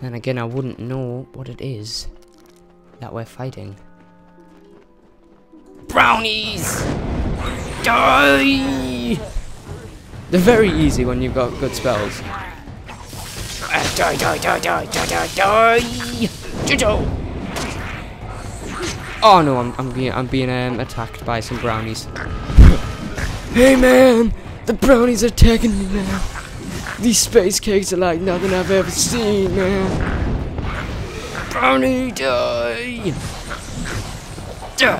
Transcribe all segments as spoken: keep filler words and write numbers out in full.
Then again, I wouldn't know what it is that we're fighting. Brownies! Die! They're very easy when you've got good spells. Die, die, die, die, die, die, die! Jojo! Oh no, I'm, I'm being, I'm being um, attacked by some brownies. Hey man, the brownies are attacking me now. These space cakes are like nothing I've ever seen, man. Brownie, die! Die!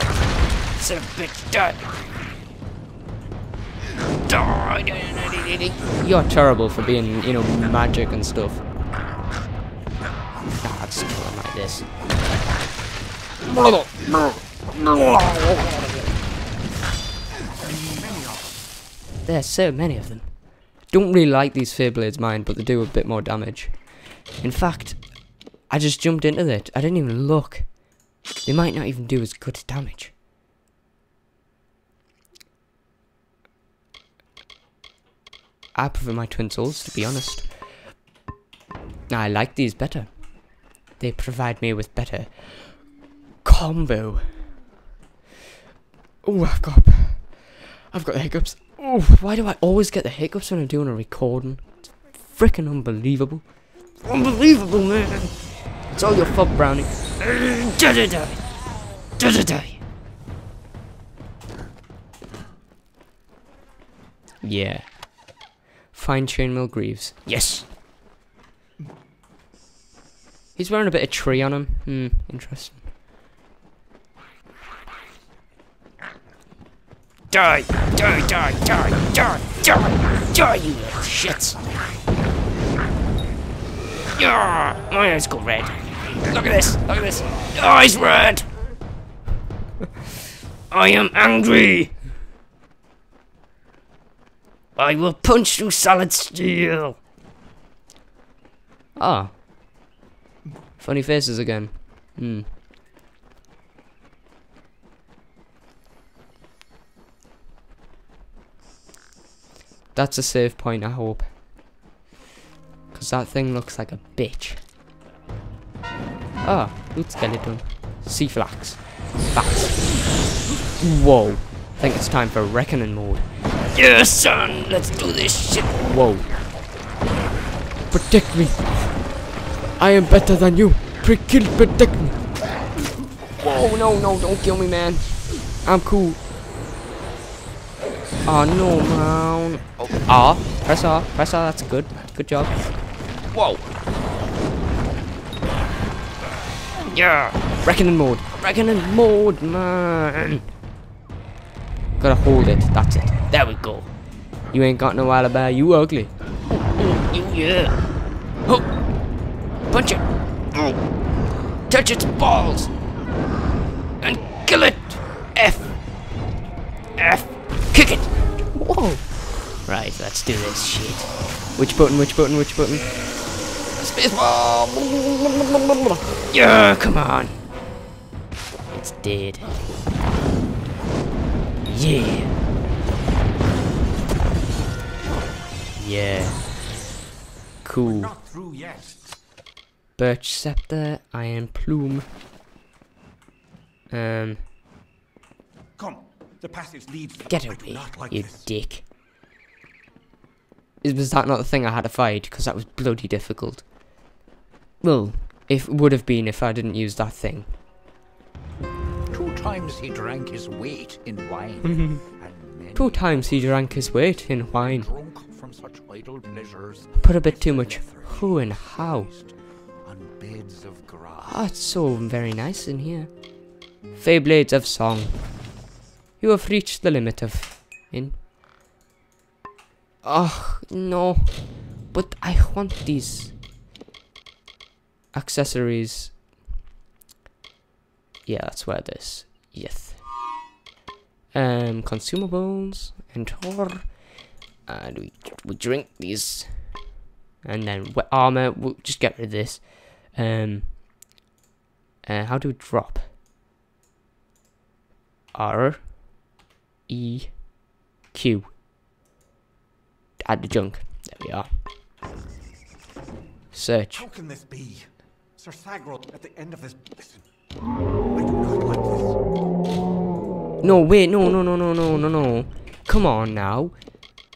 Son of a bitch, die! Die! You're terrible for being, you know, magic and stuff. Nah, I'd still run like this. There's so many of them. Don't really like these Fae Blades, mine, but they do a bit more damage. In fact, I just jumped into it. I didn't even look. They might not even do as good damage. I prefer my Twin Souls, to be honest. I like these better. They provide me with better combo. Oh, I've got, I've got the hiccups. Oh, why do I always get the hiccups when I'm doing a recording? It's freaking unbelievable. Unbelievable, man. It's all your fault, Brownie. Yeah. Fine chainmail greaves. Yes. He's wearing a bit of tree on him. Hmm, interesting. Die! Die! Die! Die! Die! Die! Die! You little shits! Yeah, my eyes go red. Look at this! Look at this! Oh, he's red! I am angry. I will punch through solid steel. Ah, funny faces again. Hmm. That's a save point, I hope. Because that thing looks like a bitch. Ah, good skeleton. Sea flax. Flax. Whoa. I think it's time for reckoning mode. Yes, son! Let's do this shit! Whoa. Protect me! I am better than you! Pre-kill, protect me! Whoa, no, no, don't kill me, man! I'm cool. Oh no, man. Oh, R. Press R. Press R. That's good. Good job. Whoa. Yeah. Reckoning mode. Reckoning mode, man. Gotta hold it. That's it. There we go. You ain't got no alibi. You ugly. Oh, oh, yeah. Oh. Punch it. Oh. Touch its balls. And kill it. F. F. Kick it! Whoa! Right, let's do this shit. Which button, which button, which button? Spaceball! Yeah, come on! It's dead. Yeah! Yeah. Cool. Not through yet. Birch Scepter, Iron Plume. Um. Come. The passage leads. Get away, like you this. Dick. Is, was that not the thing I had to fight? Because that was bloody difficult. Well, it would have been if I didn't use that thing. Two times he drank his weight in wine. and Two times he drank his weight in wine. From such idle pleasures, put a bit too much who and how. On beds of grass. Oh, it's so very nice in here. Fae Blades of Song. You have reached the limit of in. Oh no, but I want these accessories. Yeah, that's where this. Yes. Um, consumables and horror. And we we drink these, and then wet armor. We'll just get rid of this. Um. Uh, how do we drop? R. E, Q. Add the junk. There we are. Search. How can this be? Sir Sagramore at the end of this. Listen. I do not like this. No, wait, no, no, no, no, no, no, no. Come on now.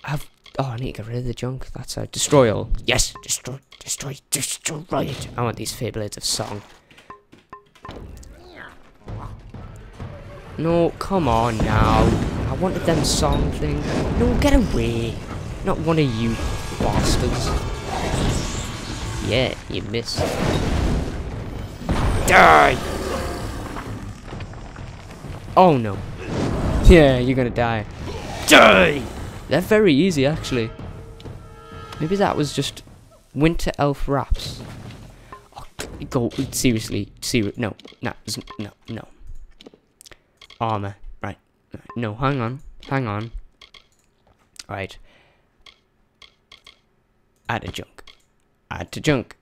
I've. Oh, I need to get rid of the junk. That's a destroy all. Yes, destroy, destroy, destroy it. I want these Fae Blades of Song. No, come on now. I wanted them song thing. No, get away. Not one of you bastards. Yeah, you missed. Die! Oh no. Yeah, you're gonna die. Die! They're very easy actually. Maybe that was just Winter Elf Raps. Oh, go, seriously, seriously, no, no, no, no. Armor, right, no, hang on, hang on, right, add to junk, add to junk,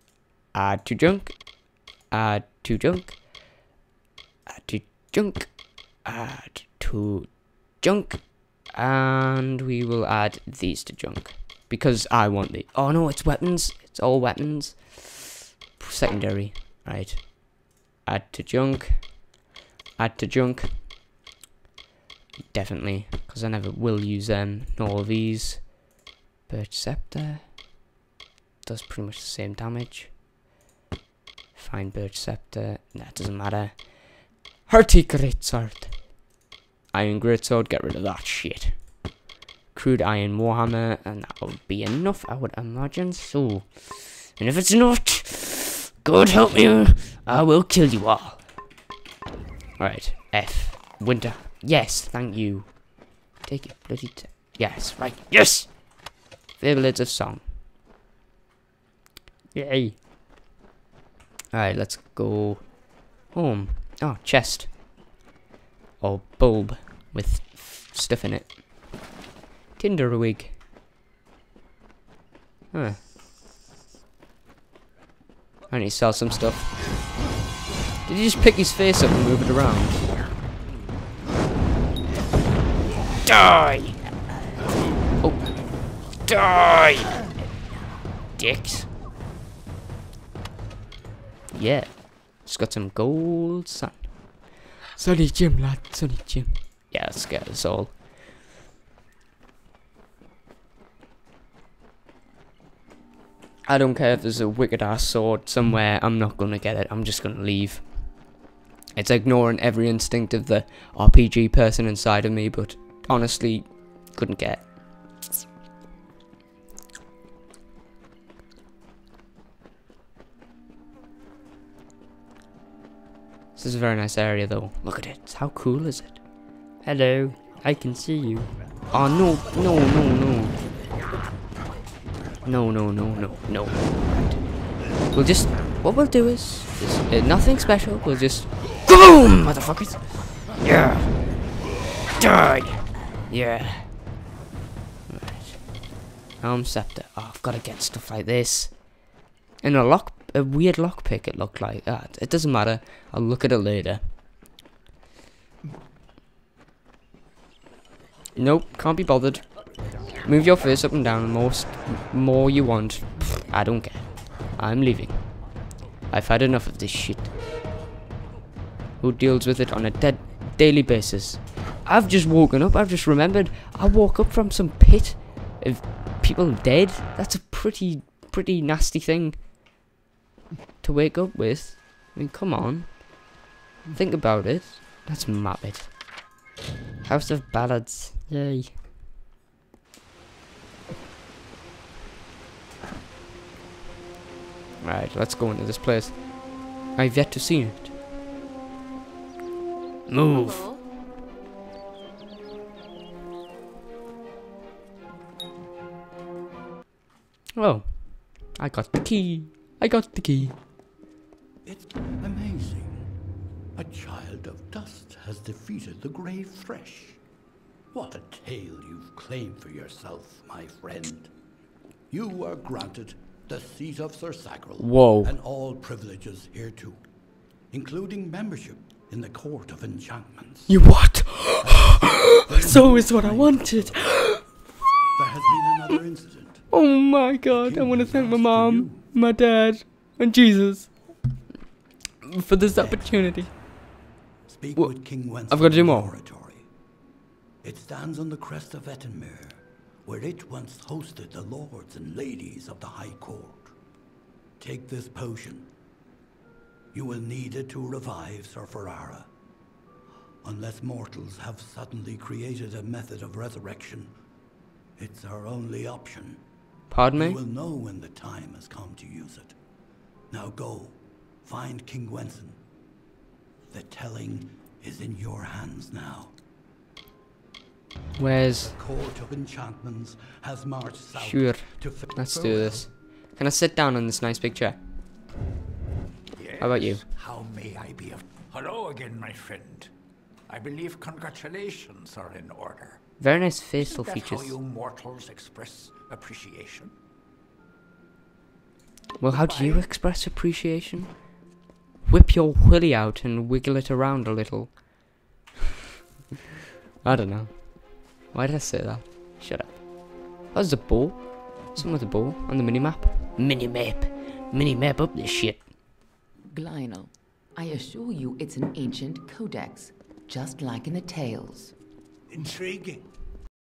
add to junk, add to junk, add to junk, add to junk, and we will add these to junk, because I want the, oh no, it's weapons, it's all weapons, secondary, right, add to junk, add to junk, definitely, because I never will use them, nor these. Birch Scepter does pretty much the same damage. Fine Birch Scepter, that nah, doesn't matter. Hearty Greatsword, Iron Greatsword, get rid of that shit. Crude Iron Warhammer, and that'll be enough, I would imagine. So, and if it's not, God help me, I will kill you all. Alright, F, Winter. Yes, thank you. Take it, bloody. T yes, right. Yes! Fae Blades of Song. Yay. Alright, let's go home. Oh, chest. Or bulb with stuff in it. Tinderwig. Huh. I need to sell some stuff. Did he just pick his face up and move it around? Die! Oh. Die! Dicks. Yeah. It's got some gold sun. Sunny Jim, lad. Sunny Jim. Yeah, let's get us all. I don't care if there's a wicked ass sword somewhere. I'm not gonna get it. I'm just gonna leave. It's ignoring every instinct of the R P G person inside of me, but honestly, couldn't get. This is a very nice area though. Look at it. How cool is it? Hello, I can see you. Oh no, no, no, no. No, no, no, no, no. Right. We'll just, what we'll do is, is uh, nothing special, we'll just, boom, motherfuckers. Yeah. Die. Yeah. Right. Helm Scepter. Oh, I've got to get stuff like this. And a lock, a weird lockpick. It looked like that. Ah, it doesn't matter. I'll look at it later. Nope, can't be bothered. Move your face up and down. More, more you want. Pfft, I don't care. I'm leaving. I've had enough of this shit. Who deals with it on a dead daily basis? I've just woken up, I've just remembered, I woke up from some pit of people dead. That's a pretty, pretty nasty thing to wake up with. I mean, come on. Think about it. Let's map it. House of Ballads. Yay. Right, let's go into this place. I've yet to see it. Move. Hello. Oh, I got the key. I got the key. It's amazing. A child of dust has defeated the grave fresh. What a tale you've claimed for yourself, my friend. You are granted the seat of Sir Sagramore. Whoa. And all privileges hereto, including membership in the court of enchantments. You what? So is what I wanted. There has been another incident. Oh my god, I want to thank my mom. my dad, and Jesus for this opportunity. Speak well, with King Gwenson. I've got to do more. Oratory. It stands on the crest of Ettenmere, where it once hosted the lords and ladies of the High Court. Take this potion. You will need it to revive Sir Ferrara. Unless mortals have suddenly created a method of resurrection, it's our only option. Pardon me? You will know when the time has come to use it. Now go, find King Gwenson. The telling is in your hands now. Where's... The court of enchantments has marched south. Sure, to let's do this. Can I sit down on this nice big chair? Yes. How about you? How may I be of... Hello again, my friend. I believe congratulations are in order. Very nice facial features. Isn't that how you mortals express appreciation? Well, how do you express appreciation? Whip your willy out and wiggle it around a little. I don't know. Why did I say that? Shut up. That was a ball. Something with a ball on the minimap. Minimap. Minimap up this shit. Glinal, I assure you it's an ancient codex. Just like in the tales. Intriguing.